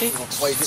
Cái quay đi.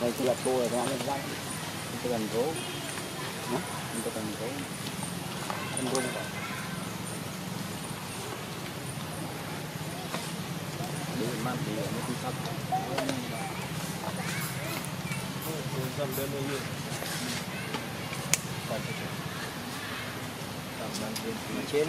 phải là cô rồi nó ra cái gần phố nhá cái gần phố ăn luôn để mang thì nó không sắp không sắp đến bao nhiêu trên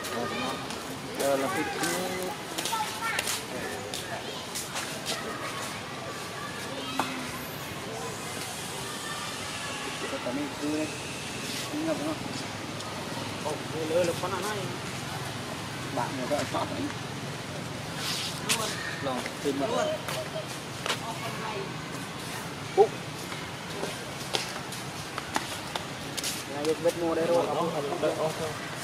Để không Đó là cái bạn người ta chọn đấy lòng tìm mà luôn úp này được vết mua đây rồi không